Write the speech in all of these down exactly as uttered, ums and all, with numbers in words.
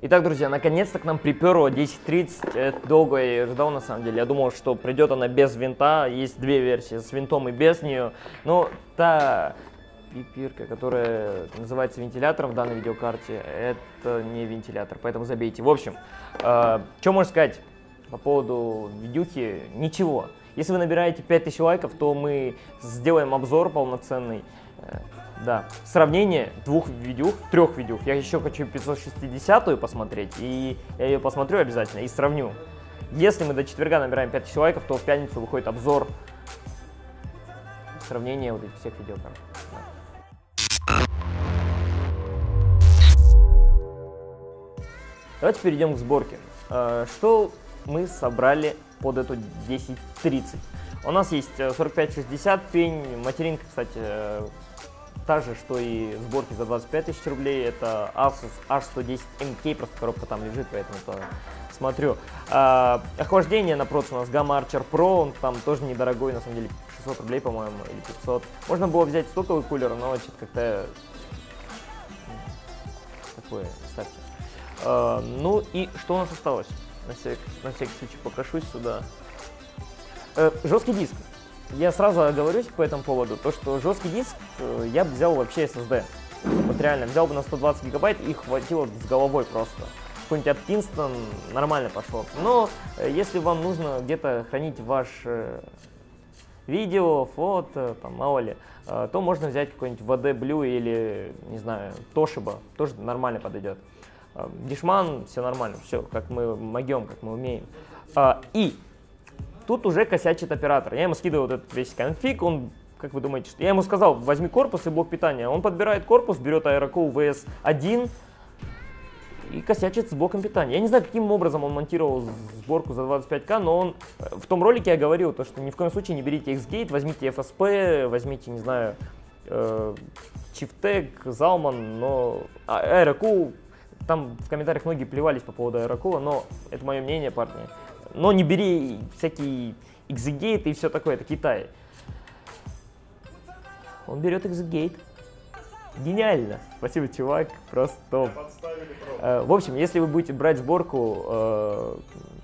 Итак, друзья, наконец-то к нам приперло десять тридцать, долго я ее ждал на самом деле, я думал, что придет она без винта, есть две версии, с винтом и без нее, но та пипирка, которая называется вентилятором в данной видеокарте, это не вентилятор, поэтому забейте. В общем, э, что можно сказать по поводу видюхи? Ничего. Если вы набираете пять тысяч лайков, то мы сделаем обзор полноценный. Да, сравнение двух видюх, трех видюх. Я еще хочу пятьсот шестидесятую посмотреть, и я ее посмотрю обязательно и сравню. Если мы до четверга набираем пять тысяч лайков, то в пятницу выходит обзор сравнения вот этих всех видеокарт. Да. Давайте перейдем к сборке. Что мы собрали под эту десять тридцать? У нас есть сорок пять шестьдесят пень, материнка, кстати, та же, что и сборки за двадцать пять тысяч рублей, это Asus H сто десять эм кей, просто коробка там лежит, поэтому то смотрю. А, охлаждение напротив у нас Gamma Archer Pro, он там тоже недорогой, на самом деле шестьсот рублей, по-моему, или пятьсот. Можно было взять стоковый кулер, но как-то такое, кстати. А, ну и что у нас осталось? На всякий, на всякий случай покашусь сюда. А, жесткий диск. Я сразу оговорюсь по этому поводу, то что жесткий диск э, я бы взял вообще эс эс ди. Вот реально, взял бы на сто двадцать гигабайт и хватило с головой просто. Какой-нибудь от Kingston нормально пошло. Но э, если вам нужно где-то хранить ваш э, видео, фото, там, мало ли, э, то можно взять какой-нибудь ви ди Blue или, не знаю, Toshiba, тоже нормально подойдет. Э, дешман, все нормально, все, как мы могем, как мы умеем. Э, и... Тут уже косячит оператор. Я ему скидываю вот этот весь конфиг, он, как вы думаете, что... Я ему сказал, возьми корпус и блок питания. Он подбирает корпус, берет AeroCool ви эс один и косячит с блоком питания. Я не знаю, каким образом он монтировал сборку за двадцать пять ка, но он... В том ролике я говорил, то, что ни в коем случае не берите ExeGate, возьмите эф эс пи, возьмите, не знаю, э, Chieftec, Zalman, но... А, AeroCool... Там в комментариях многие плевались по поводу AeroCool, но это мое мнение, парни. Но не бери всякие ExeGate и все такое, это Китай. Он берет ExeGate. Гениально. Спасибо, чувак, просто топ. В общем, если вы будете брать сборку э,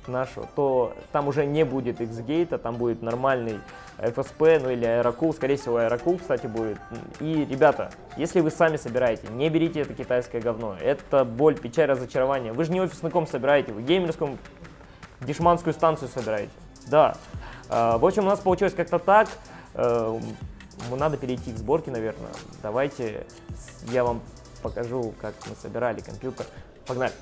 нашу, то там уже не будет ExeGate, а там будет нормальный эф эс пи, ну или AeroCool, скорее всего AeroCool, кстати, будет. И, ребята, если вы сами собираете, не берите это китайское говно. Это боль, печаль, разочарование. Вы же не офисником собираете, вы геймерском... Дешманскую станцию собираете. Да. Э, в общем, у нас получилось как-то так. Э, надо перейти к сборке, наверное. Давайте я вам покажу, как мы собирали компьютер. Погнали.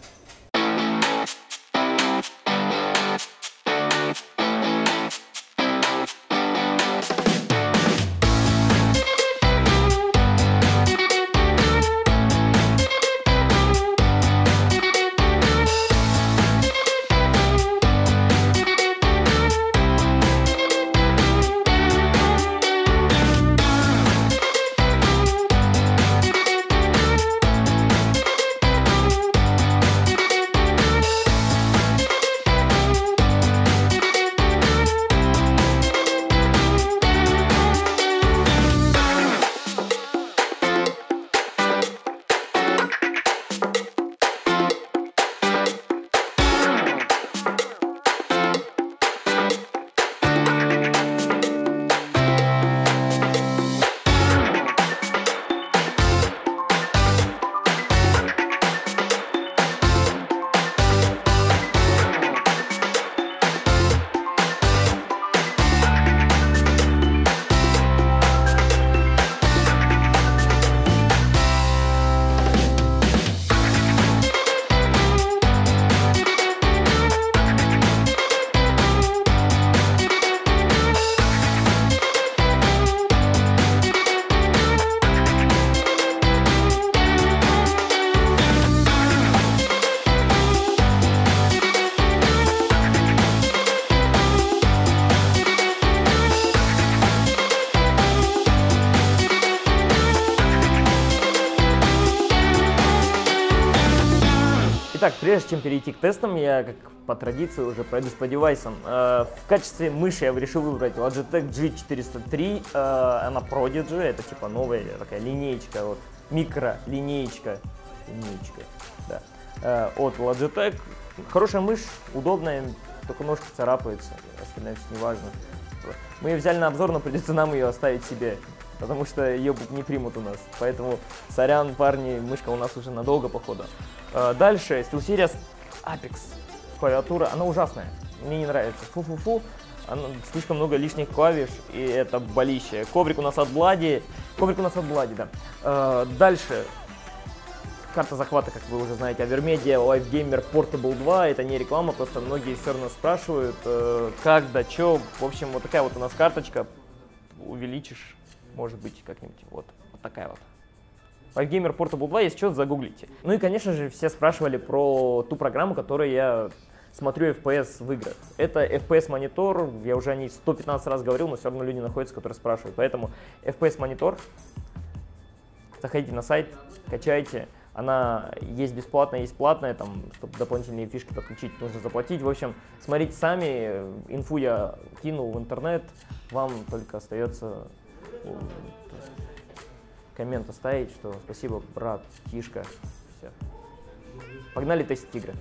Итак, прежде чем перейти к тестам, я, как по традиции, уже пройдусь по девайсам. Э, в качестве мыши я решил выбрать Logitech джи четыреста три, э, она Prodigy, это типа новая такая линейка, вот, микро-линейка, линейка, да. э, от Logitech. Хорошая мышь, удобная, только ножка царапается, остальное все неважно. Мы ее взяли на обзор, но придется нам ее оставить себе, потому что ее не примут у нас. Поэтому, сорян, парни, мышка у нас уже надолго, походу. Э, дальше, SteelSeries Apex. Клавиатура, она ужасная, мне не нравится. Фу-фу-фу, слишком много лишних клавиш, и это болище. Коврик у нас от Блади, коврик у нас от Блади, да. Э, дальше, карта захвата, как вы уже знаете, Avermedia, LifeGamer Portable два, это не реклама, просто многие все равно спрашивают, э, как, да, че. В общем, вот такая вот у нас карточка, увеличишь, может быть, как-нибудь, вот, вот такая вот. LifeGamer Portable два, если что, загуглите. Ну и, конечно же, все спрашивали про ту программу, которую я... смотрю эф пи эс в играх. Это эф пи эс-монитор, я уже о ней сто пятнадцать раз говорил, но все равно люди находятся, которые спрашивают. Поэтому эф пи эс-монитор, заходите на сайт, качайте. Она есть бесплатная, есть платная, там, чтобы дополнительные фишки подключить, нужно заплатить. В общем, смотрите сами, инфу я кинул в интернет, вам только остается коммент оставить, что спасибо, брат, тишка. Все. Погнали тестить игры.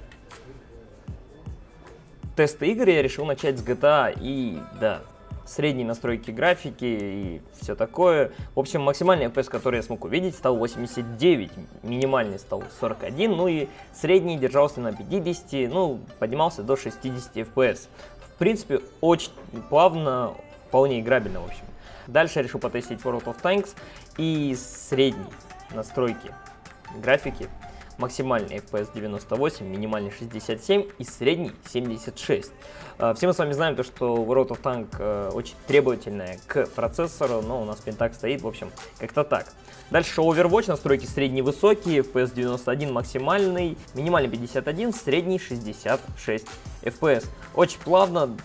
Тесты игр я решил начать с джи ти эй и, да, средние настройки графики и все такое. В общем, максимальный эф пи эс, который я смог увидеть, стал восемьдесят девять, минимальный стал сорок один, ну и средний держался на пятидесяти, ну, поднимался до шестидесяти эф пи эс. В принципе, очень плавно, вполне играбельно, в общем. Дальше я решил потестить World of Tanks и средние настройки графики. Максимальный эф пи эс девяносто восемь, минимальный шестьдесят семь и средний семьдесят шесть. Все мы с вами знаем то, что World of Tanks очень требовательная к процессору, но у нас пентак стоит, в общем, как-то так. Дальше Overwatch, настройки средний-высокие, эф пи эс девяносто один максимальный, минимальный пятьдесят один, средний шестьдесят шесть эф пи эс. Очень плавно,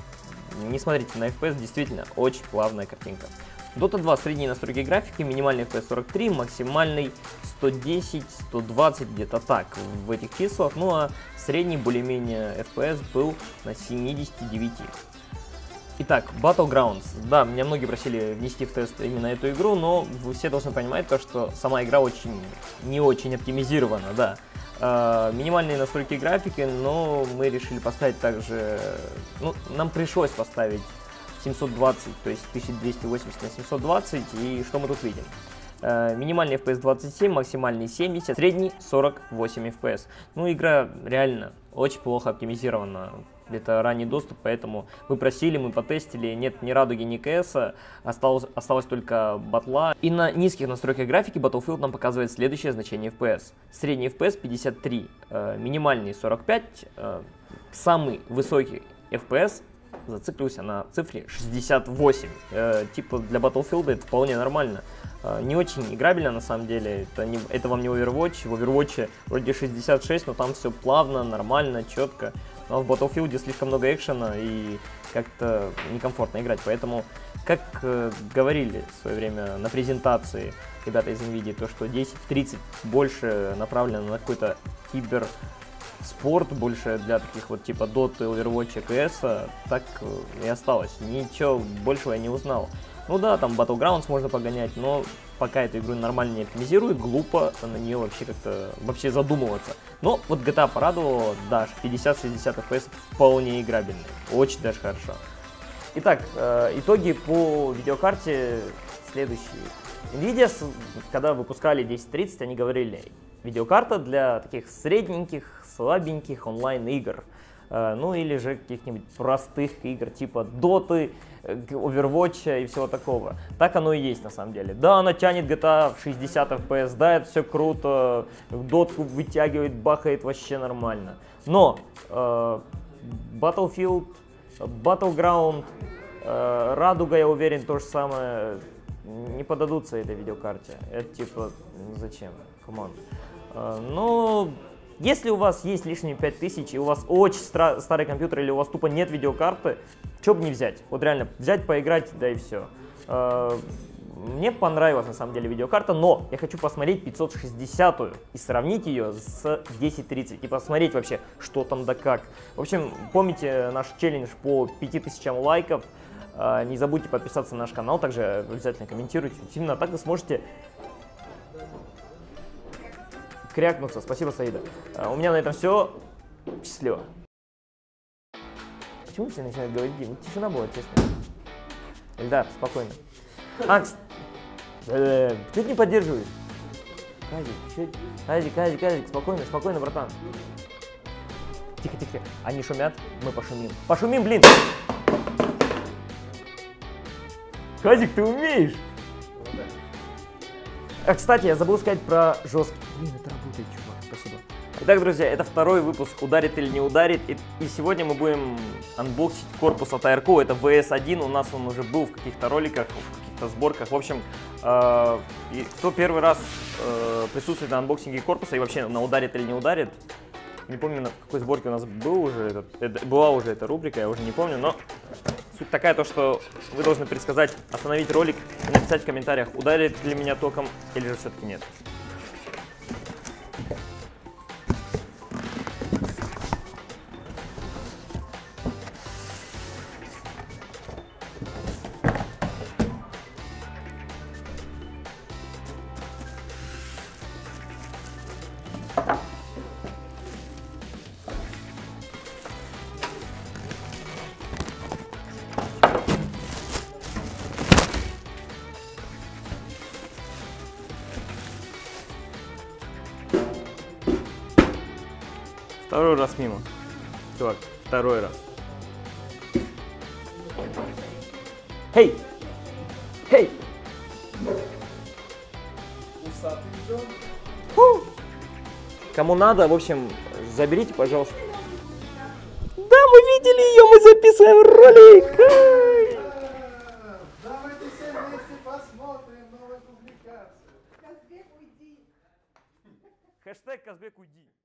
не смотрите на эф пи эс, действительно очень плавная картинка. Dota два, средние настройки графики, минимальный эф пи эс сорок три, максимальный сто десять сто двадцать, где-то так, в этих числах, ну а средний более-менее эф пи эс был на семидесяти девяти. Итак, Battlegrounds. Да, меня многие просили внести в тест именно эту игру, но вы все должны понимать то, что сама игра очень, не очень оптимизирована, да. Э, минимальные настройки графики, но мы решили поставить также, ну, нам пришлось поставить семьсот двадцать, то есть тысяча двести восемьдесят на семьсот двадцать, и что мы тут видим? Минимальный эф пи эс двадцать семь, максимальный семьдесят, средний сорок восемь эф пи эс. Ну, игра реально очень плохо оптимизирована. Это ранний доступ, поэтому вы просили, мы потестили, нет ни радуги, ни кэса, осталось, осталось только батла. И на низких настройках графики Battlefield нам показывает следующее значение эф пи эс. Средний эф пи эс пятьдесят три, минимальный сорок пять, самый высокий эф пи эс зациклился на цифре шестьдесят восемь. Э, типа для Battlefield это вполне нормально. Э, не очень играбельно на самом деле. Это, не, это вам не Overwatch. В Overwatch вроде шестьдесят шесть, но там все плавно, нормально, четко. Но в Battlefield слишком много экшена и как-то некомфортно играть. Поэтому, как э, говорили в свое время на презентации ребята из NVIDIA, то что десять тридцать больше направлено на какой-то кибер... спорт, больше для таких вот типа Dota, Overwatch, си эс, так и осталось. Ничего большего я не узнал. Ну да, там Battlegrounds можно погонять, но пока эту игру нормально не оптимизирую, глупо на нее вообще как-то вообще задумываться. Но вот джи ти эй порадовала, да, пятьдесят шестьдесят эф пи эс вполне играбельный, очень даже хорошо. Итак, итоги по видеокарте следующие. NVIDIA, когда выпускали десять тридцать, они говорили: видеокарта для таких средненьких, слабеньких онлайн-игр. Ну или же каких-нибудь простых игр типа Доты, Overwatch и всего такого. Так оно и есть на самом деле. Да, она тянет джи ти эй в шестьдесят эф пи эс, да, это все круто. Дотку вытягивает, бахает, вообще нормально. Но э, Battlefield, Battleground, э, Радуга, я уверен, то же самое, не подадутся этой видеокарте. Это типа зачем? Команд. Но если у вас есть лишние пять тысяч и у вас очень старый компьютер или у вас тупо нет видеокарты, что бы не взять? Вот реально взять, поиграть, да и все. Мне понравилась на самом деле видеокарта, но я хочу посмотреть пятьсот шестидесятую и сравнить ее с десять тридцать и посмотреть вообще, что там да как. В общем, помните наш челлендж по пяти тысячам лайков. Не забудьте подписаться на наш канал, также обязательно комментируйте. Именно так вы сможете крякнуться. Спасибо, Саида. А, у меня на этом все. Счастливо. Почему все начинают говорить гимн? Тишина была, честно. Эльдар, спокойно. Акс, что ты не поддерживаешь? Казик, чё... Казик, Казик, Казик, спокойно, спокойно, братан. Тихо, тихо, тихо. Они шумят, мы пошумим. Пошумим, блин! Казик, ты умеешь! А, кстати, я забыл сказать про жесткий. Блин, это работает, чувак, спасибо. Итак, друзья, это второй выпуск «Ударит или не ударит». И, и сегодня мы будем анбоксить корпус от AeroCool. Это ви эс один, у нас он уже был в каких-то роликах, в каких-то сборках. В общем, э, кто первый раз э, присутствует на анбоксинге корпуса и вообще на «Ударит или не ударит», не помню, на какой сборке у нас был уже этот, это, была уже эта рубрика, я уже не помню, но суть такая, то, что вы должны предсказать, остановить ролик и написать в комментариях, ударит ли меня током или же все-таки нет. Второй раз мимо. Чувак, второй раз. Хей! Хей! Кому надо, в общем, заберите, пожалуйста. Да, мы видели ее, мы записываем ролик! Давайте все вместе посмотрим новую публикацию. Казбек, уйди! Хэштег Казбек, уйди!